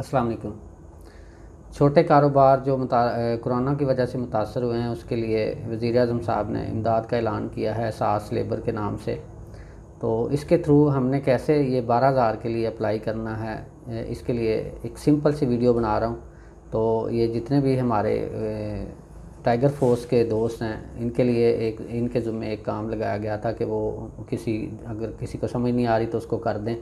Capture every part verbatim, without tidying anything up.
अस्सलाम वालेकुम। छोटे कारोबार जो कोरोना की वजह से मुतासर हुए हैं उसके लिए वज़ीर आज़म साहब ने इमदाद का ऐलान किया है एहसास लेबर के नाम से। तो इसके थ्रू हमने कैसे ये बारह हज़ार के लिए अप्लाई करना है, इसके लिए एक सिंपल सी वीडियो बना रहा हूँ। तो ये जितने भी हमारे टाइगर फोर्स के दोस्त हैं इनके लिए एक इनके ज़ुम्मे एक काम लगाया गया था कि वो किसी अगर किसी को समझ नहीं आ रही तो उसको कर दें।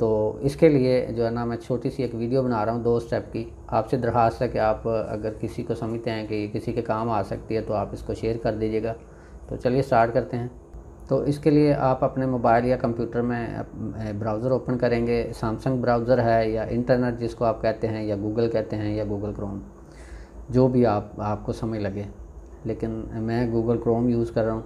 तो इसके लिए जो है ना मैं छोटी सी एक वीडियो बना रहा हूँ दो स्टेप की। आपसे दरख्वास्त है कि आप अगर किसी को समझते हैं कि किसी के काम आ सकती है तो आप इसको शेयर कर दीजिएगा। तो चलिए स्टार्ट करते हैं। तो इसके लिए आप अपने मोबाइल या कंप्यूटर में ब्राउज़र ओपन करेंगे। सैमसंग ब्राउज़र है या इंटरनेट जिसको आप कहते हैं या गूगल कहते हैं या गूगल क्रोम, जो भी आप आपको समय लगे, लेकिन मैं गूगल क्रोम यूज़ कर रहा हूँ।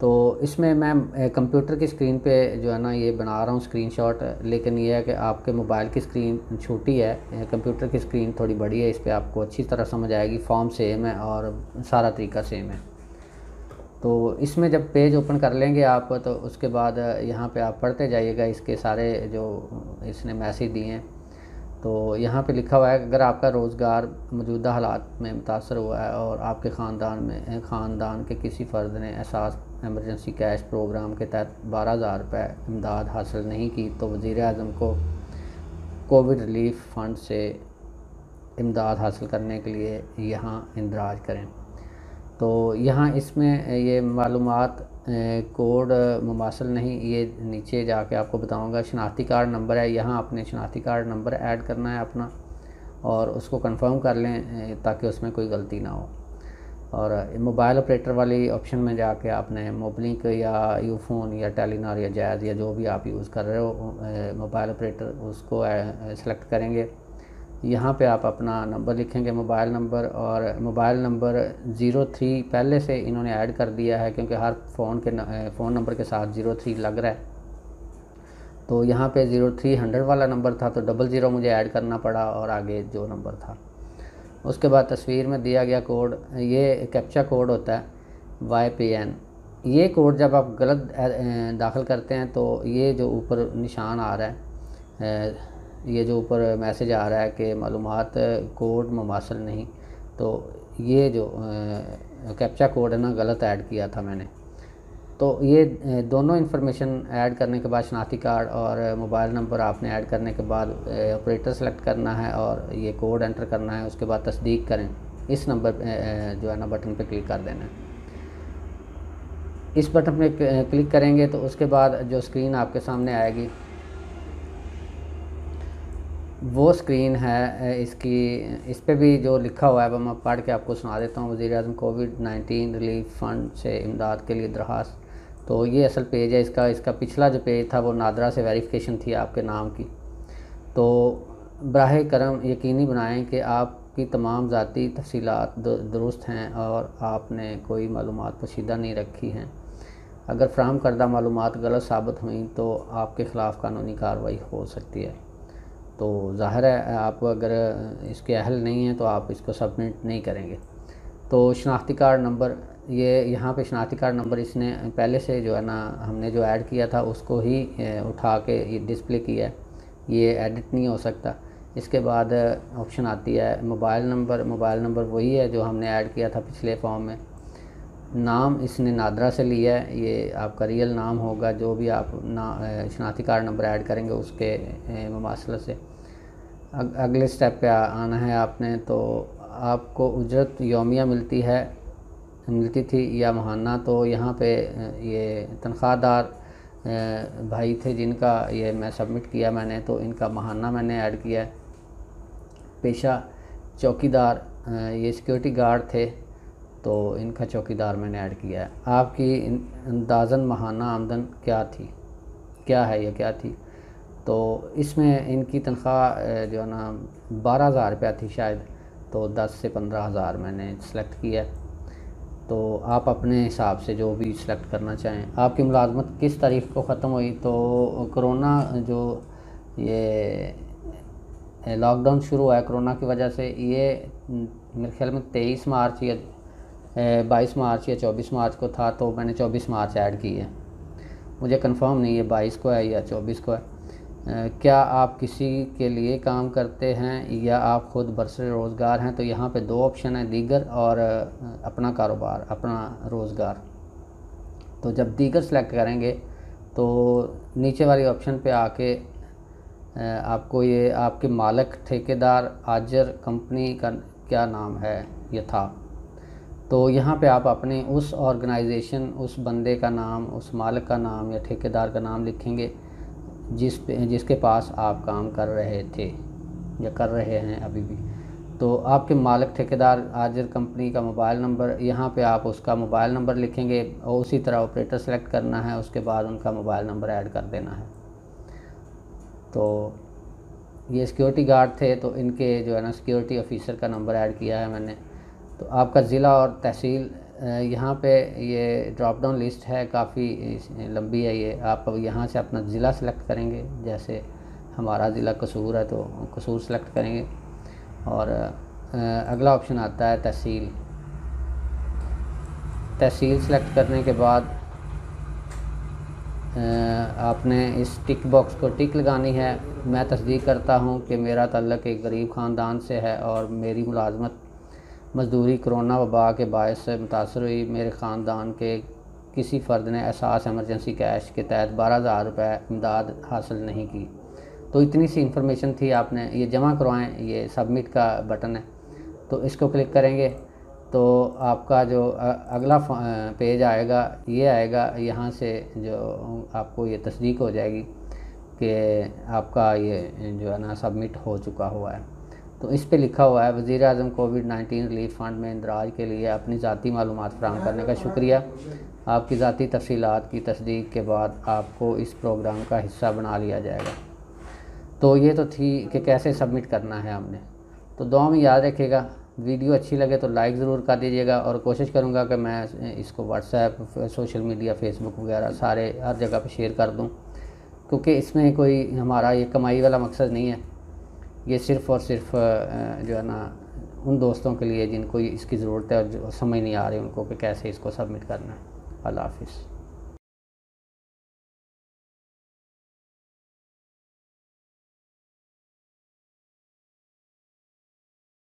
तो इसमें मैं कंप्यूटर की स्क्रीन पे जो है ना ये बना रहा हूँ स्क्रीनशॉट, लेकिन ये है कि आपके मोबाइल की स्क्रीन छोटी है, कंप्यूटर की स्क्रीन थोड़ी बड़ी है। इस पर आपको अच्छी तरह समझ आएगी। फॉर्म सेम है और सारा तरीका सेम है। तो इसमें जब पेज ओपन कर लेंगे आप तो उसके बाद यहाँ पे आप पढ़ते जाइएगा इसके सारे जो इसने मैसेज दिए हैं। तो यहाँ पे लिखा हुआ है अगर आपका रोज़गार मौजूदा हालात में मुतासर हुआ है और आपके ख़ानदान में ख़ानदान के किसी फ़र्द ने एहसास एमरजेंसी कैश प्रोग्राम के तहत बारह हज़ार रुपये इमदाद हासिल नहीं की तो वज़ीर आज़म को कोविड रिलीफ फ़ंड से इमदाद हासिल करने के लिए यहाँ इंदराज करें। तो यहाँ इसमें ये मालूमात कोड मुमासिल नहीं, ये नीचे जाके आपको बताऊंगा। शनाख्ती कार्ड नंबर है, यहाँ आपने शनाख्ती कार्ड नंबर ऐड करना है अपना और उसको कंफर्म कर लें ताकि उसमें कोई गलती ना हो। और मोबाइल ऑपरेटर वाली ऑप्शन में जाके आपने मोबिलिंक या यूफोन या टेलीनॉर या जायद या जो भी आप यूज़ कर रहे हो मोबाइल ऑपरेटर उसको सेलेक्ट करेंगे। यहाँ पे आप अपना नंबर लिखेंगे मोबाइल नंबर, और मोबाइल नंबर ज़ीरो थ्री पहले से इन्होंने ऐड कर दिया है क्योंकि हर फ़ोन के न, फ़ोन नंबर के साथ ज़ीरो थ्री लग रहा है। तो यहाँ पे ज़ीरो थ्री हंड्रेड वाला नंबर था तो डबल ज़ीरो मुझे ऐड करना पड़ा और आगे जो नंबर था। उसके बाद तस्वीर में दिया गया कोड, ये कैप्चा कोड होता है वाई पी एन। ये कोड जब आप गलत दाखिल करते हैं तो ये जो ऊपर निशान आ रहा है, ये जो ऊपर मैसेज आ रहा है कि मालूमात कोड मुमासिल नहीं, तो ये जो कैप्चा कोड है ना गलत ऐड किया था मैंने। तो ये दोनों इन्फॉर्मेशन ऐड करने के बाद शनाख्ती कार्ड और मोबाइल नंबर आपने ऐड करने के बाद ऑपरेटर सेलेक्ट करना है और ये कोड एंटर करना है। उसके बाद तस्दीक करें, इस नंबर जो है ना बटन पे क्लिक कर देना है। इस बटन पे क्लिक करेंगे तो उसके बाद जो स्क्रीन आपके सामने आएगी वो स्क्रीन है इसकी। इस पे भी जो लिखा हुआ है वह मैं पढ़ के आपको सुना देता हूँ। वज़ीर आज़म कोविड नाइन्टीन रिलीफ फ़ंड से इमदाद के लिए दरख्वास्त। तो ये असल पेज है इसका। इसका पिछला जो पेज था वो नादरा से वेरिफिकेशन थी आपके नाम की। तो बराह करम यकीनी बनाएं कि आपकी तमाम ज़ाती तफसीलात दुरुस्त हैं और आपने कोई मालूमात पोशीदा नहीं रखी हैं। अगर फ्राहम करदा मालूमात गलत साबित हुई तो आपके ख़िलाफ़ कानूनी कार्रवाई हो सकती है। तो ज़ाहिर है आप अगर इसके अहल नहीं हैं तो आप इसको सबमिट नहीं करेंगे। तो शनाख्ती कार्ड नंबर ये यहाँ पे शनाख्ती कार्ड नंबर इसने पहले से जो है ना हमने जो ऐड किया था उसको ही उठा के ये डिस्प्ले किया है, ये एडिट नहीं हो सकता। इसके बाद ऑप्शन आती है मोबाइल नंबर। मोबाइल नंबर वही है जो हमने ऐड किया था पिछले फॉर्म में। नाम इसने नादरा से लिया है, ये आपका रियल नाम होगा जो भी आप ना शनाख्ती कार्ड नंबर ऐड करेंगे उसके मुमासलत से। अग, अगले स्टेप पे आना है आपने। तो आपको उजरत योमिया मिलती है मिलती थी या महाना, तो यहाँ पे ये तनख्वाहदार भाई थे जिनका ये मैं सबमिट किया मैंने, तो इनका महाना मैंने ऐड किया। पेशा चौकीदार, ये सिक्योरिटी गार्ड थे तो इनका चौकीदार मैंने ऐड किया है। आपकी अंदाजन माहाना आमदन क्या थी, क्या है या क्या थी? तो इसमें इनकी तनख्वाह जो है ना बारह हज़ार रुपया थी शायद, तो दस से पंद्रह हज़ार मैंने सेलेक्ट किया। तो आप अपने हिसाब से जो भी सिलेक्ट करना चाहें। आपकी मुलाजमत किस तारीख को ख़त्म हुई? तो कोरोना जो ये लॉकडाउन शुरू हुआ है कोरोना की वजह से, ये मेरे ख्याल में तेईस मार्च या बाईस मार्च या चौबीस मार्च को था, तो मैंने चौबीस मार्च ऐड की है। मुझे कंफर्म नहीं है बाईस को है या चौबीस को है। क्या आप किसी के लिए काम करते हैं या आप ख़ुद बरसरे रोज़गार हैं। तो यहाँ पे दो ऑप्शन है, दीगर और अपना कारोबार, अपना रोज़गार। तो जब दीगर सेलेक्ट करेंगे तो नीचे वाली ऑप्शन पे आके आपको ये आपके मालिक, ठेकेदार, आजर, कंपनी का क्या नाम है ये था। तो यहाँ पे आप अपने उस ऑर्गेनाइजेशन, उस बंदे का नाम, उस मालिक का नाम या ठेकेदार का नाम लिखेंगे जिस पे जिसके पास आप काम कर रहे थे या कर रहे हैं अभी भी। तो आपके मालिक, ठेकेदार, आजिर, कंपनी का मोबाइल नंबर, यहाँ पे आप उसका मोबाइल नंबर लिखेंगे और उसी तरह ऑपरेटर सेलेक्ट करना है, उसके बाद उनका मोबाइल नंबर ऐड कर देना है। तो ये सिक्योरिटी गार्ड थे तो इनके जो है ना सिक्योरिटी ऑफिसर का नंबर ऐड किया है मैंने। तो आपका ज़िला और तहसील, यहाँ पे ये ड्रॉप डाउन लिस्ट है, काफ़ी लंबी है ये। आप यहाँ से अपना ज़िला सेलेक्ट करेंगे, जैसे हमारा ज़िला कसूर है तो कसूर सेलेक्ट करेंगे। और अगला ऑप्शन आता है तहसील। तहसील सेलेक्ट करने के बाद आपने इस टिक बॉक्स को टिक लगानी है। मैं तस्दीक करता हूँ कि मेरा ताल्लुक़ एक गरीब ख़ानदान से है और मेरी मुलाजमत मजदूरी कोरोना वबा के बायस से मुतासर हुई। मेरे ख़ानदान के किसी फ़र्द ने एहसास एमरजेंसी कैश के तहत बारह हज़ार रुपये इमदाद हासिल नहीं की। तो इतनी सी इंफॉर्मेशन थी, आपने ये जमा करवाएं, ये सबमिट का बटन है तो इसको क्लिक करेंगे तो आपका जो अगला पेज आएगा ये आएगा। यहाँ से जो आपको ये तस्दीक हो जाएगी कि आपका ये जो है ना सबमिट हो चुका हुआ है। तो इस पे लिखा हुआ है वज़ीर आज़म कोविड नाइन्टीन रिलीफ फंड में इंदराज के लिए अपनी ज़ाती मालूमात फराहम करने का शुक्रिया। आपकी ज़ाती तफसीलात की तस्दीक के बाद आपको इस प्रोग्राम का हिस्सा बना लिया जाएगा। तो ये तो थी कि कैसे सबमिट करना है हमने। तो दुआ में याद रखिएगा, वीडियो अच्छी लगे तो लाइक ज़रूर कर दीजिएगा और कोशिश करूँगा कि मैं इसको व्हाट्सएप, सोशल मीडिया, फ़ेसबुक वगैरह सारे हर जगह पर शेयर कर दूँ, क्योंकि इसमें कोई हमारा ये कमाई वाला मकसद नहीं है। ये सिर्फ़ और सिर्फ जो है ना उन दोस्तों के लिए जिनको इसकी ज़रूरत है और समझ नहीं आ रही उनको कि कैसे इसको सबमिट करना है। अल्लाह हाफ़िज़।